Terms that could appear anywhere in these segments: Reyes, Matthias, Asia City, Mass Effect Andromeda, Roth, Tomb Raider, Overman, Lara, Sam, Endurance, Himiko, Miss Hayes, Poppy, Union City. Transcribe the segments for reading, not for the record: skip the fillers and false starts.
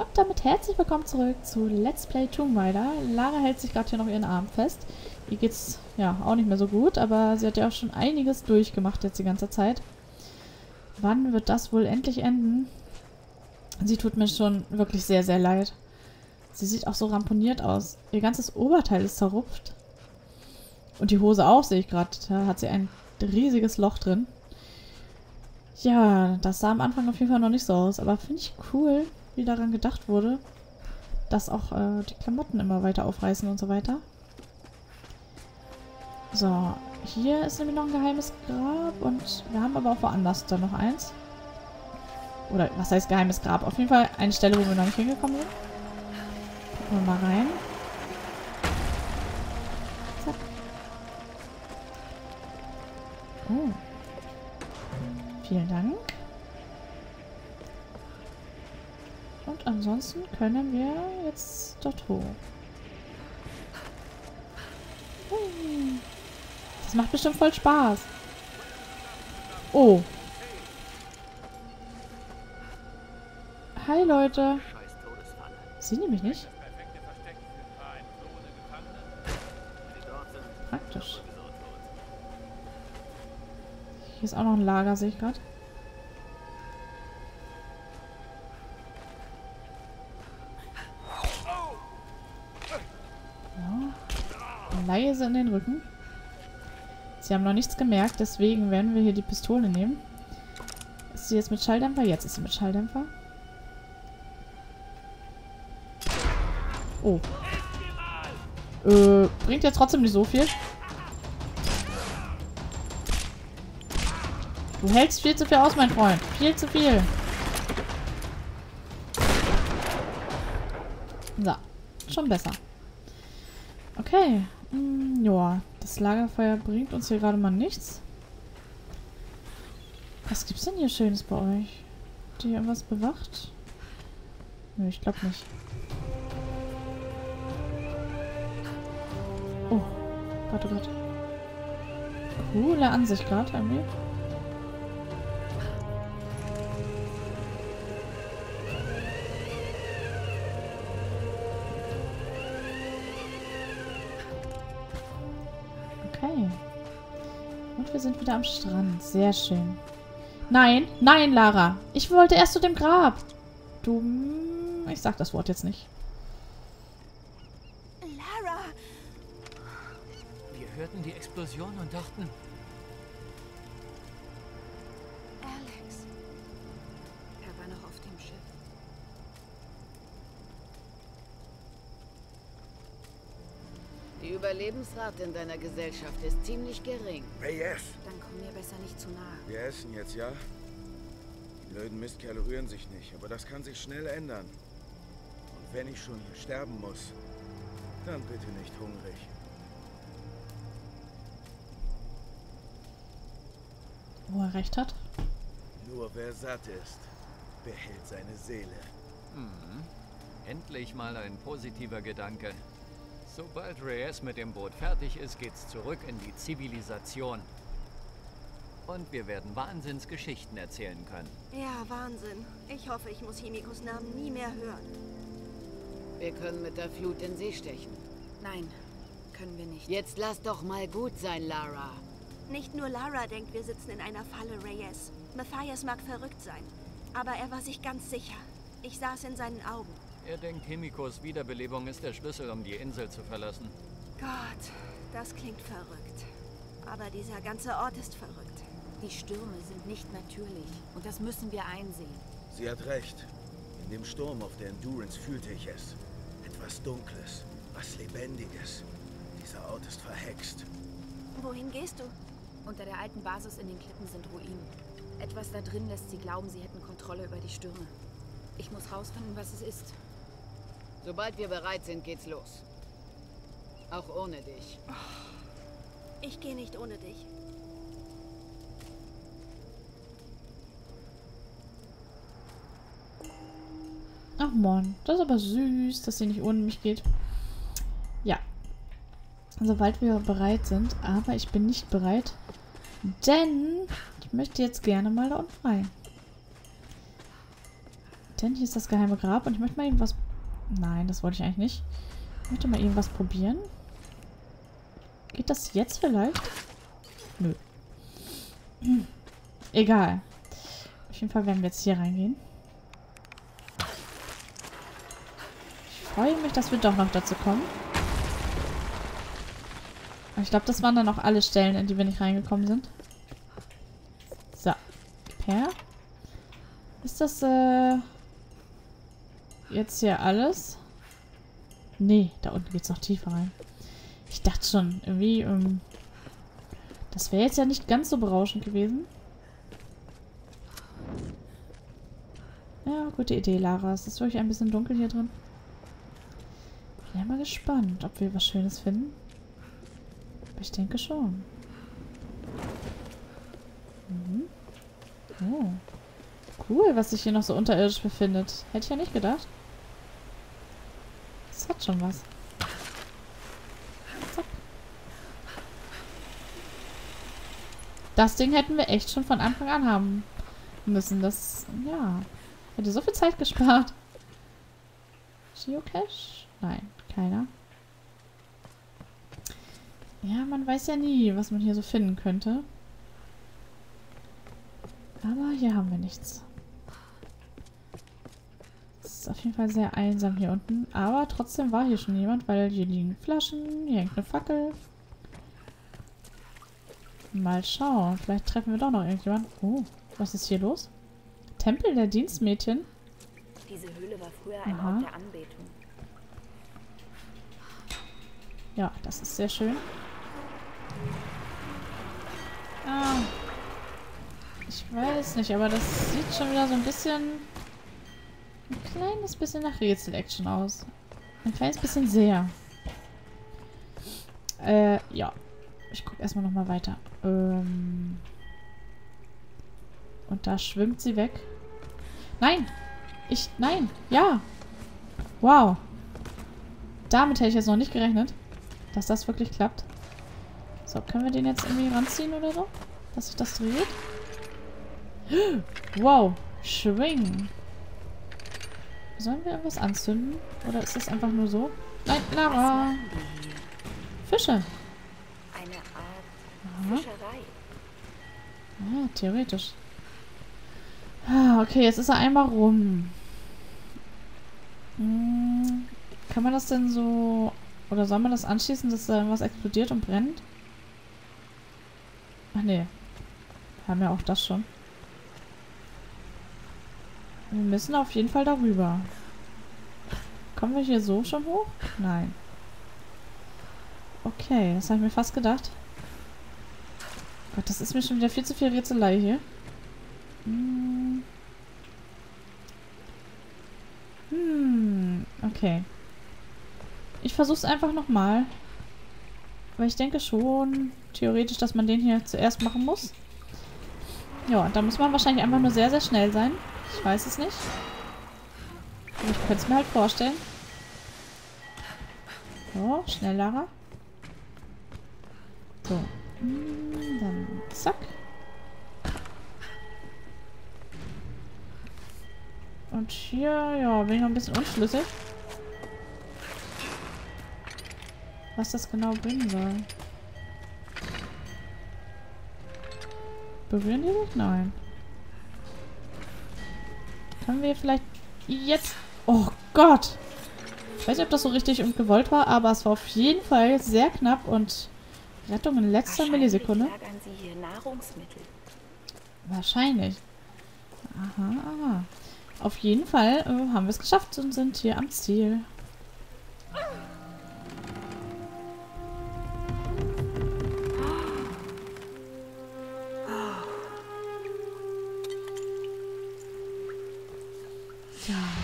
Und damit herzlich willkommen zurück zu Let's Play Tomb Raider. Lara hält sich gerade hier noch ihren Arm fest. Ihr geht's ja auch nicht mehr so gut, aber sie hat ja auch schon einiges durchgemacht jetzt die ganze Zeit. Wann wird das wohl endlich enden? Sie tut mir schon wirklich sehr, sehr leid. Sie sieht auch so ramponiert aus. Ihr ganzes Oberteil ist zerrupft. Und die Hose auch, sehe ich gerade. Da hat sie ein riesiges Loch drin. Ja, das sah am Anfang auf jeden Fall noch nicht so aus. Aber finde ich cool, wie daran gedacht wurde, dass auch die Klamotten immer weiter aufreißen und so weiter. So, hier ist nämlich noch ein geheimes Grab. Und wir haben aber auch woanders dann noch eins. Oder was heißt geheimes Grab? Auf jeden Fall eine Stelle, wo wir noch nicht hingekommen sind. Gucken wir mal rein. Zack. Oh. Vielen Dank. Und ansonsten können wir jetzt dort hoch. Das macht bestimmt voll Spaß. Oh. Hi, Leute. Sehen die mich nicht? Praktisch. Hier ist auch noch ein Lager, sehe ich gerade. Ja. Leise in den Rücken. Sie haben noch nichts gemerkt, deswegen werden wir hier die Pistole nehmen. Ist sie jetzt mit Schalldämpfer? Jetzt ist sie mit Schalldämpfer. Oh. Bringt ja trotzdem nicht so viel. Du hältst viel zu viel aus, mein Freund. Viel zu viel. So. Schon besser. Okay. Joa. Das Lagerfeuer bringt uns hier gerade mal nichts. Was gibt's denn hier Schönes bei euch? Habt ihr hier irgendwas bewacht? Nö, ich glaube nicht. Oh. Gott, oh Gott. Coole Ansicht gerade irgendwie. Wir sind wieder am Strand. Sehr schön. Nein, nein, Lara. Ich wollte erst zu dem Grab. Du... Ich sag das Wort jetzt nicht. Lara! Wir hörten die Explosion und dachten... Alex. Er war noch auf dem Schiff. Die Überlebensrate in deiner Gesellschaft ist ziemlich gering. Reyes! Dann komm mir besser nicht zu nahe. Wir essen jetzt, ja? Die blöden Mistkerle rühren sich nicht, aber das kann sich schnell ändern. Und wenn ich schon hier sterben muss, dann bitte nicht hungrig. Wo er recht hat? Nur wer satt ist, behält seine Seele. Hm. Endlich mal ein positiver Gedanke. Sobald Reyes mit dem Boot fertig ist, geht's zurück in die Zivilisation. Und wir werden Wahnsinnsgeschichten erzählen können. Ja, Wahnsinn. Ich hoffe, ich muss Himikos Namen nie mehr hören. Wir können mit der Flut in See stechen. Nein, können wir nicht. Jetzt lass doch mal gut sein, Lara. Nicht nur Lara denkt, wir sitzen in einer Falle, Reyes. Matthias mag verrückt sein, aber er war sich ganz sicher. Ich sah es in seinen Augen. Er denkt, Himikos Wiederbelebung ist der Schlüssel, um die Insel zu verlassen. Gott, das klingt verrückt. Aber dieser ganze Ort ist verrückt. Die Stürme sind nicht natürlich. Und das müssen wir einsehen. Sie hat recht. In dem Sturm auf der Endurance fühlte ich es. Etwas Dunkles, was Lebendiges. Dieser Ort ist verhext. Wohin gehst du? Unter der alten Basis in den Klippen sind Ruinen. Etwas da drin lässt sie glauben, sie hätten Kontrolle über die Stürme. Ich muss rausfinden, was es ist. Sobald wir bereit sind, geht's los. Auch ohne dich. Ich gehe nicht ohne dich. Ach Mann, das ist aber süß, dass sie nicht ohne mich geht. Ja. Sobald wir bereit sind, aber ich bin nicht bereit, denn ich möchte jetzt gerne mal da unten rein. Denn hier ist das geheime Grab und ich möchte mal irgendwas... Nein, das wollte ich eigentlich nicht. Ich möchte mal irgendwas probieren. Geht das jetzt vielleicht? Nö. Egal. Auf jeden Fall werden wir jetzt hier reingehen. Ich freue mich, dass wir doch noch dazu kommen. Aber ich glaube, das waren dann auch alle Stellen, in die wir nicht reingekommen sind. So. Per. Ist das, jetzt hier alles? Nee, da unten geht's noch tiefer rein. Ich dachte schon, irgendwie, das wäre jetzt ja nicht ganz so berauschend gewesen. Ja, gute Idee, Lara. Es ist wirklich ein bisschen dunkel hier drin. Bin ja mal gespannt, ob wir was Schönes finden. Aber ich denke schon. Mhm. Oh. Cool, was sich hier noch so unterirdisch befindet. Hätte ich ja nicht gedacht. Das hat schon was. Zack. Das Ding hätten wir echt schon von Anfang an haben müssen. Das, ja, hätte so viel Zeit gespart. Geocache? Nein, keiner. Ja, man weiß ja nie, was man hier so finden könnte. Aber hier haben wir nichts. Es ist auf jeden Fall sehr einsam hier unten. Aber trotzdem war hier schon jemand, weil hier liegen Flaschen, hier hängt eine Fackel. Mal schauen, vielleicht treffen wir doch noch irgendjemanden. Oh, was ist hier los? Tempel der Dienstmädchen. Diese Höhle war früher ein Ort der Anbetung. Ja, das ist sehr schön. Ah. Ich weiß nicht, aber das sieht schon wieder so ein bisschen... ein kleines bisschen nach Rätsel-Action aus. Ein kleines bisschen sehr. Ja. Ich gucke erstmal nochmal weiter. Und da schwimmt sie weg. Nein! Nein! Ja! Wow! Damit hätte ich jetzt noch nicht gerechnet, dass das wirklich klappt. So, können wir den jetzt irgendwie ranziehen oder so? Dass sich das dreht? Wow, Schwing. Sollen wir irgendwas anzünden? Oder ist das einfach nur so? Nein, Lara. Fische. Eine Art Fischerei. Ja, theoretisch. Ah, okay, jetzt ist er einmal rum. Kann man das denn so... Oder soll man das anschließen, dass da irgendwas explodiert und brennt? Ach nee. Wir haben ja auch das schon. Wir müssen auf jeden Fall darüber. Kommen wir hier so schon hoch? Nein. Okay, das habe ich mir fast gedacht. Gott, das ist mir schon wieder viel zu viel Rätselei hier. Okay. Ich versuche es einfach nochmal. Aber ich denke schon, theoretisch, dass man den hier zuerst machen muss. Ja, und da muss man wahrscheinlich einfach nur sehr, sehr schnell sein. Ich weiß es nicht. Aber ich könnte es mir halt vorstellen. So, schnell, Lara. So. Dann zack. Und hier, ja, bin ich noch ein bisschen unschlüssig. Was das genau bringen soll. Berühren die sich? Nein. Können wir vielleicht jetzt... Oh Gott! Ich weiß nicht, ob das so richtig und gewollt war, aber es war auf jeden Fall sehr knapp und Rettung in letzter Millisekunde. Lagern Sie hier Nahrungsmittel. Wahrscheinlich. Aha, aha. Auf jeden Fall haben wir es geschafft und sind hier am Ziel.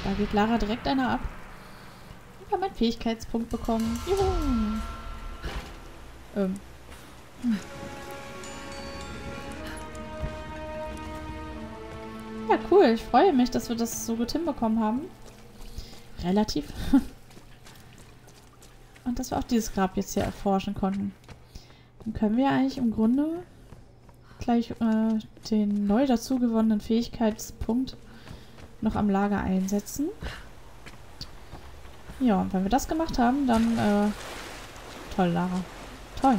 Da geht Lara direkt einer ab. Ich habe meinen Fähigkeitspunkt bekommen. Juhu! Ja, cool. Ich freue mich, dass wir das so gut hinbekommen haben. Relativ. Und dass wir auch dieses Grab jetzt hier erforschen konnten. Dann können wir eigentlich im Grunde gleich den neu dazugewonnenen Fähigkeitspunkt noch am Lager einsetzen. Ja, und wenn wir das gemacht haben, dann... Toll, Lara. Toll.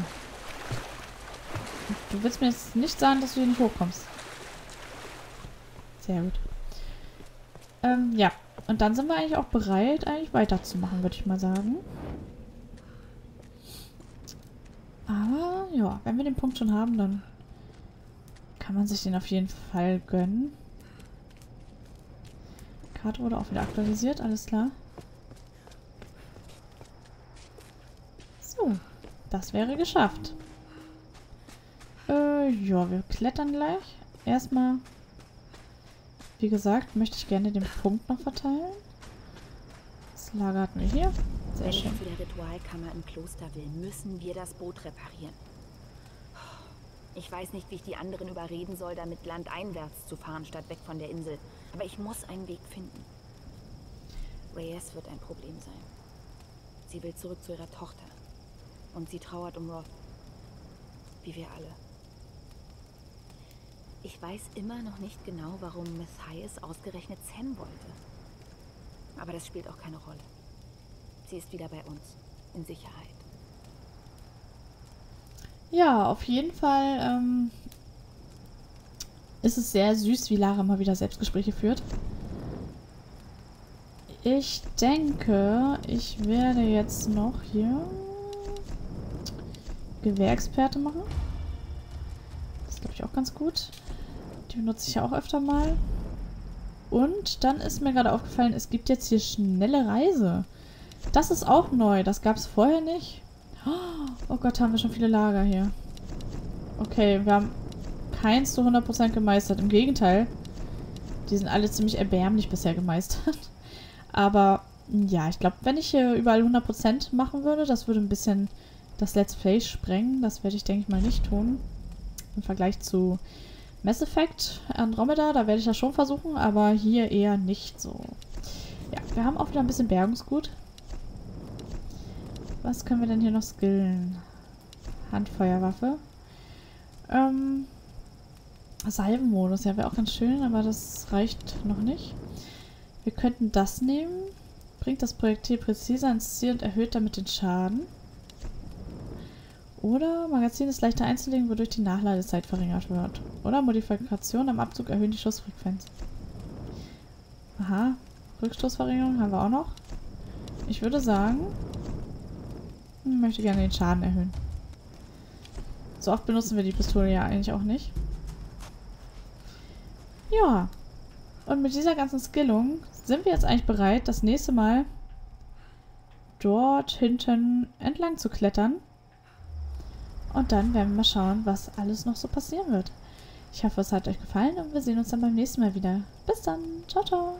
Du willst mir jetzt nicht sagen, dass du hier nicht hochkommst. Sehr gut. Ja. Und dann sind wir eigentlich auch bereit, eigentlich weiterzumachen, würde ich mal sagen. Aber, ja, wenn wir den Punkt schon haben, dann kann man sich den auf jeden Fall gönnen. Karte wurde auch wieder aktualisiert, alles klar. So, das wäre geschafft. Ja, wir klettern gleich. Erstmal... Wie gesagt, möchte ich gerne den Punkt noch verteilen. Das Lager hatten wir hier. Sehr schön. Wenn wir zu der Ritualkammer im Kloster will, müssen wir das Boot reparieren. Ich weiß nicht, wie ich die anderen überreden soll, damit landeinwärts zu fahren, statt weg von der Insel. Aber ich muss einen Weg finden. Reyes wird ein Problem sein. Sie will zurück zu ihrer Tochter. Und sie trauert um Roth. Wie wir alle. Ich weiß immer noch nicht genau, warum Miss Hayes ausgerechnet Sam wollte. Aber das spielt auch keine Rolle. Sie ist wieder bei uns. In Sicherheit. Ja, auf jeden Fall ist es sehr süß, wie Lara mal wieder Selbstgespräche führt. Ich denke, ich werde jetzt noch hier Gewehrexperte machen. Das ist, glaube ich, auch ganz gut. Die benutze ich ja auch öfter mal. Und dann ist mir gerade aufgefallen, es gibt jetzt hier schnelle Reise. Das ist auch neu. Das gab es vorher nicht. Oh Gott, haben wir schon viele Lager hier. Okay, wir haben keins zu 100% gemeistert. Im Gegenteil. Die sind alle ziemlich erbärmlich bisher gemeistert. Aber ja, ich glaube, wenn ich hier überall 100% machen würde, das würde ein bisschen das Let's Play sprengen. Das werde ich, denke ich mal, nicht tun. Im Vergleich zu Mass Effect Andromeda, da werde ich das schon versuchen, aber hier eher nicht so. Ja, wir haben auch wieder ein bisschen Bergungsgut. Was können wir denn hier noch skillen? Handfeuerwaffe. Salvenmodus, ja, wäre auch ganz schön, aber das reicht noch nicht. Wir könnten das nehmen. Bringt das Projektil präziser ins Ziel und erhöht damit den Schaden. Oder Magazin ist leichter einzulegen, wodurch die Nachladezeit verringert wird. Oder Modifikationen am Abzug erhöhen die Schussfrequenz. Aha, Rückstoßverringerung haben wir auch noch. Ich würde sagen, ich möchte gerne den Schaden erhöhen. So oft benutzen wir die Pistole ja eigentlich auch nicht. Ja, und mit dieser ganzen Skillung sind wir jetzt eigentlich bereit, das nächste Mal dort hinten entlang zu klettern. Und dann werden wir mal schauen, was alles noch so passieren wird. Ich hoffe, es hat euch gefallen und wir sehen uns dann beim nächsten Mal wieder. Bis dann. Ciao, ciao.